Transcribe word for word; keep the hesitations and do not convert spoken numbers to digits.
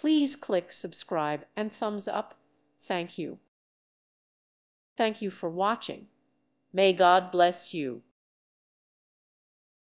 Please click subscribe and thumbs up. Thank you. Thank you for watching. May God bless you.